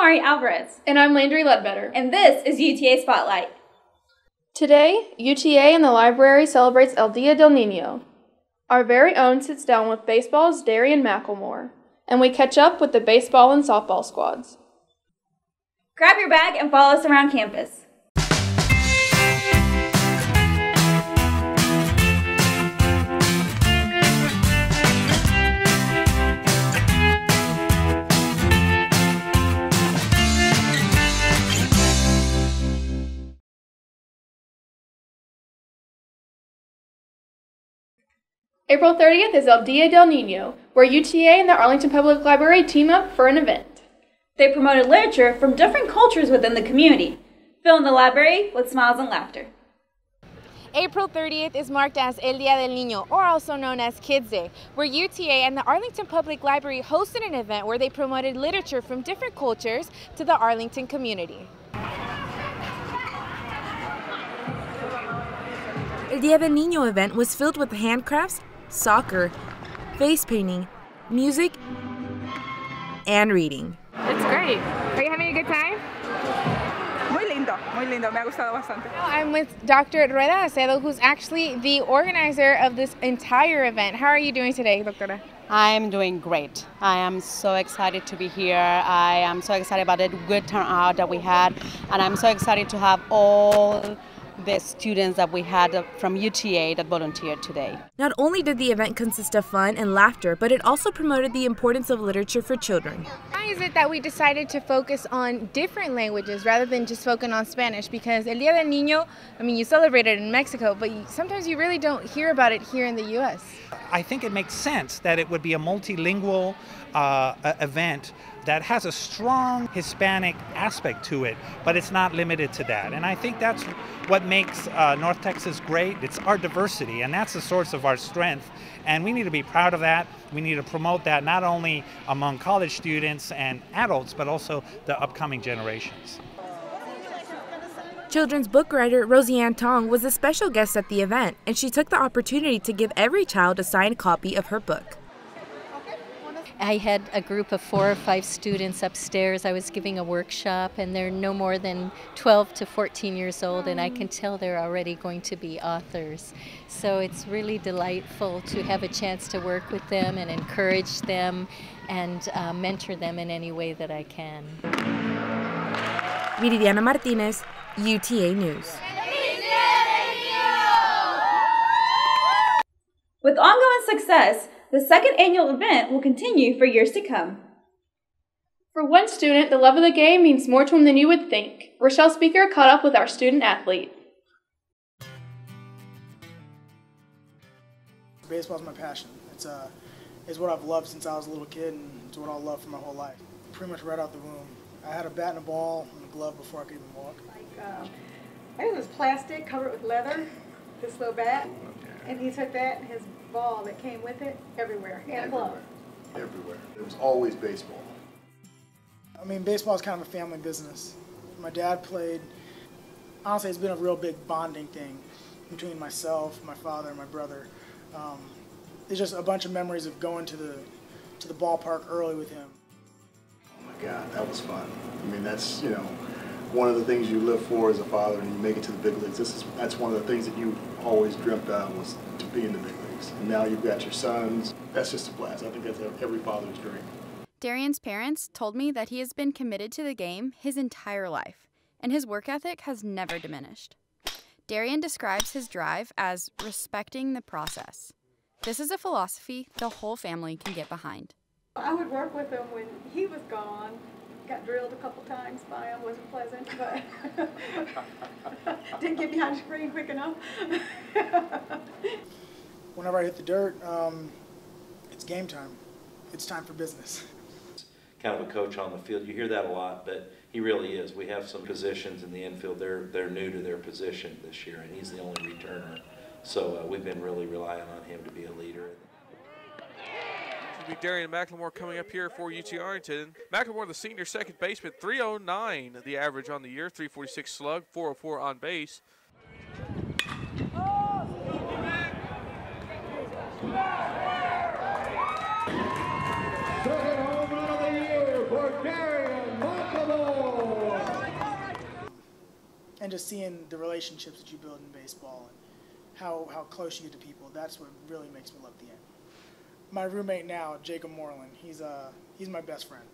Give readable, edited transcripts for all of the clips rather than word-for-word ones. Mari Alvarez. And I'm Landry Ledbetter. And this is UTA Spotlight. Today, UTA and the library celebrates El Dia Del Nino. Our very own sits down with baseball's Darien McLemore, and we catch up with the baseball and softball squads. Grab your bag and follow us around campus. April 30th is El Dia Del Nino, where UTA and the Arlington Public Library team up for an event. They promoted literature from different cultures within the community, filling the library with smiles and laughter. April 30th is marked as El Dia Del Niño, or also known as Kids Day, where UTA and the Arlington Public Library hosted an event where they promoted literature from different cultures to the Arlington community. El Dia Del Niño event was filled with handcrafts, soccer, face painting, music, and reading. It's great. Are you having a good time? Muy lindo, muy lindo. Me ha gustado bastante. I'm with Dr. Rueda Acedo, who's actually the organizer of this entire event. How are you doing today, Doctora? I am doing great. I am so excited to be here. I am so excited about the good turnout that we had, and I'm so excited to have all the students that we had from UTA that volunteered today. Not only did the event consist of fun and laughter, but it also promoted the importance of literature for children. Why is it that we decided to focus on different languages rather than just focusing on Spanish? Because El Dia del Niño, I mean, you celebrate it in Mexico, but sometimes you really don't hear about it here in the U.S. I think it makes sense that it would be a multilingual event that has a strong Hispanic aspect to it, but it's not limited to that. And I think that's what makes North Texas great. It's our diversity, and that's the source of our strength. And we need to be proud of that. We need to promote that not only among college students and adults, but also the upcoming generations. Children's book writer Rosie Ann Tong was a special guest at the event, and she took the opportunity to give every child a signed copy of her book. I had a group of 4 or 5 students upstairs. I was giving a workshop, and they're no more than 12 to 14 years old, and I can tell they're already going to be authors. So it's really delightful to have a chance to work with them and encourage them and mentor them in any way that I can. Viridiana Martinez, UTA News. With ongoing success, the second annual event will continue for years to come. For one student, the love of the game means more to him than you would think. Rochelle Speaker caught up with our student athlete. Baseball is my passion. It's what I've loved since I was a little kid, and it's what I'll love for my whole life. Pretty much right out the womb. I had a bat and a ball and a glove before I could even walk. I think it was plastic covered with leather, this little bat. And he took that and his ball that came with it everywhere. He had a club. Everywhere. It was always baseball. I mean, baseball is kind of a family business. My dad played. Honestly, it's been a real big bonding thing between myself, my father, and my brother. It's just a bunch of memories of going to the ballpark early with him. Oh my God, that was fun. I mean, that's, you know, one of the things you live for as a father, and you make it to the big leagues. That's one of the things that you always dreamt of, was to be in the big leagues. And now you've got your sons. That's just a blast. I think that's every father's dream. Darien's parents told me that he has been committed to the game his entire life, and his work ethic has never diminished. Darien describes his drive as respecting the process. This is a philosophy the whole family can get behind. I would work with him when he was gone. Got drilled a couple times by him, wasn't pleasant, but didn't get behind the screen quick enough. Whenever I hit the dirt, it's game time. It's time for business. Kind of a coach on the field. You hear that a lot, but he really is. We have some positions in the infield. They're new to their position this year, and he's the only returner. So we've been really relying on him to be a leader. Darien McLemore coming up here for UT Arlington. McLemore, the senior second baseman, 309 the average on the year, 346 slug, 404 on base. Second home run of the year for Darien McLemore. and just seeing the relationships that you build in baseball and how close you get to people, that's what really makes me love the game. My roommate now, Jacob Moreland, he's my best friend.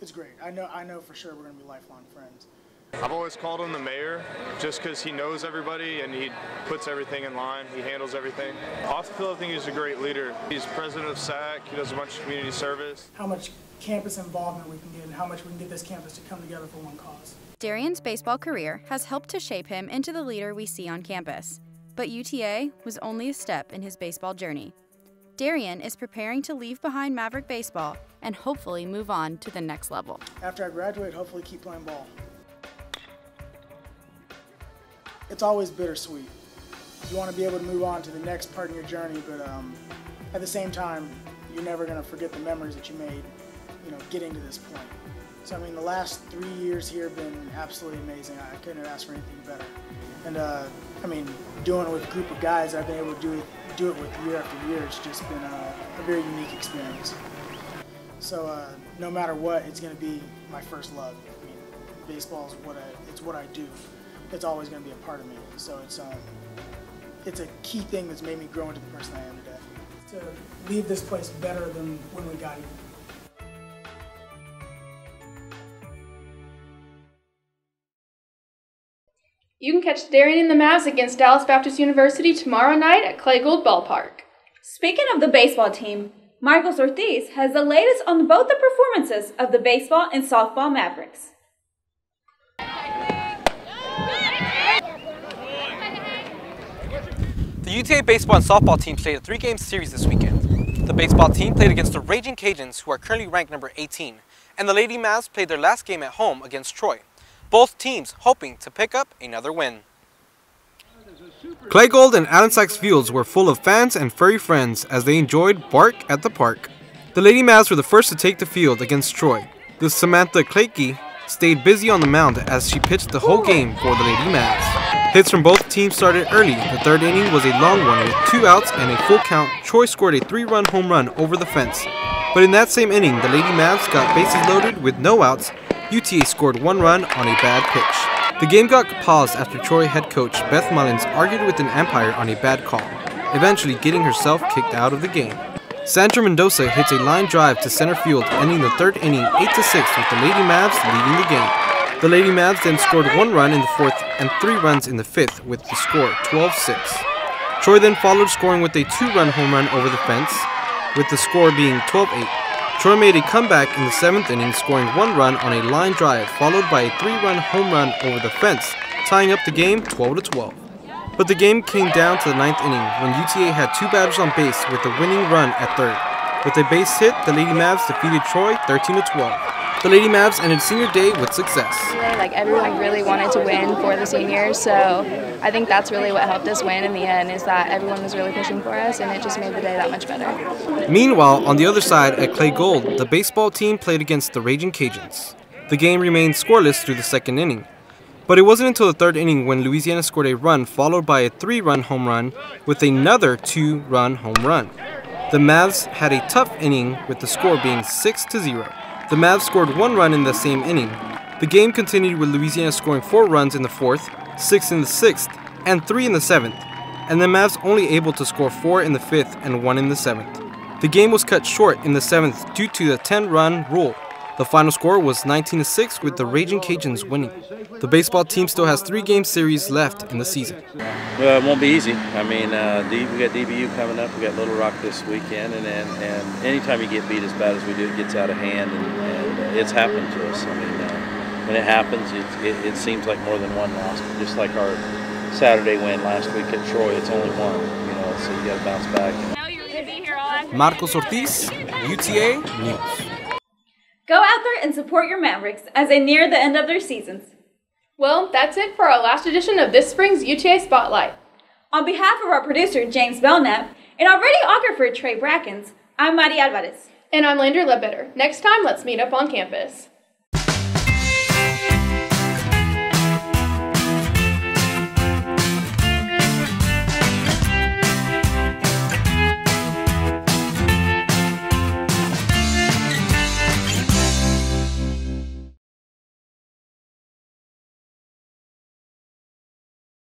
It's great. I know for sure we're going to be lifelong friends. I've always called him the mayor just because he knows everybody and he puts everything in line. He handles everything. Off the field, I think he's a great leader. He's president of SAC. He does a bunch of community service. How much campus involvement we can get and how much we can get this campus to come together for one cause. Darien's baseball career has helped to shape him into the leader we see on campus. But UTA was only a step in his baseball journey. Darien is preparing to leave behind Maverick baseball and hopefully move on to the next level. After I graduate, hopefully keep playing ball. It's always bittersweet. You want to be able to move on to the next part of your journey, but at the same time, you're never going to forget the memories that you made, you know, getting to this point. So I mean, the last 3 years here have been absolutely amazing. I couldn't have asked for anything better. And I mean, doing it with a group of guys I've been able to do it with year after year, it's just been a very unique experience. So no matter what, it's going to be my first love. I mean, baseball is what I do. It's always going to be a part of me. So it's a key thing that's made me grow into the person I am today. To leave this place better than when we got here. You can catch Darien and the Mavs against Dallas Baptist University tomorrow night at Clay Gould Ballpark. Speaking of the baseball team, Marcos Ortiz has the latest on both the performances of the baseball and softball Mavericks. The UTA baseball and softball team played a three-game series this weekend. The baseball team played against the Raging Cajuns, who are currently ranked number 18, and the Lady Mavs played their last game at home against Troy. Both teams hoping to pick up another win. Clay Gould and Allen Sachs Fields were full of fans and furry friends as they enjoyed Bark at the Park. The Lady Mavs were the first to take the field against Troy. The Samantha Clakey stayed busy on the mound as she pitched the whole game for the Lady Mavs. Hits from both teams started early. The third inning was a long one with 2 outs and a full count. Troy scored a 3-run home run over the fence. But in that same inning, the Lady Mavs got bases loaded with no outs. UTA scored 1 run on a bad pitch. The game got paused after Troy head coach Beth Mullins argued with an umpire on a bad call, eventually getting herself kicked out of the game. Sandra Mendoza hits a line drive to center field, ending the third inning 8-6 with the Lady Mavs leading the game. The Lady Mavs then scored 1 run in the 4th and 3 runs in the 5th with the score 12-6. Troy then followed, scoring with a 2-run home run over the fence, with the score being 12-8. Troy made a comeback in the 7th inning, scoring 1 run on a line drive, followed by a 3-run home run over the fence, tying up the game 12-12. But the game came down to the 9th inning when UTA had 2 batters on base with the winning run at 3rd. With a base hit, the Lady Mavs defeated Troy 13-12. The Lady Mavs ended senior day with success. Like, everyone really wanted to win for the seniors, so I think that's really what helped us win in the end, is that everyone was really pushing for us, and it just made the day that much better. Meanwhile, on the other side at Clay Gould, the baseball team played against the Raging Cajuns. The game remained scoreless through the 2nd inning. But it wasn't until the 3rd inning when Louisiana scored a run, followed by a 3-run home run with another 2-run home run. The Mavs had a tough inning with the score being 6-0. The Mavs scored 1 run in the same inning. The game continued with Louisiana scoring 4 runs in the 4th, 6 in the 6th, and 3 in the 7th, and the Mavs only able to score 4 in the 5th and 1 in the 7th. The game was cut short in the 7th due to the 10-run rule. The final score was 19-6 with the Raging Cajuns winning. The baseball team still has 3-game series left in the season. Well, it won't be easy. I mean, we got DBU coming up, we got Little Rock this weekend, and anytime you get beat as bad as we do, it gets out of hand, and it's happened to us. I mean, when it happens, it seems like more than one loss. Just like our Saturday win last week at Troy, it's only one, you know, so you got to bounce back. Now you're going to be here all afternoon. Marcos Ortiz, UTA News. Go out there and support your Mavericks as they near the end of their seasons. Well, that's it for our last edition of this spring's UTA Spotlight. On behalf of our producer, James Belknap, and our videographer, Trey Brackens, I'm Mari Alvarez. And I'm Landry Ledbetter. Next time, let's meet up on campus.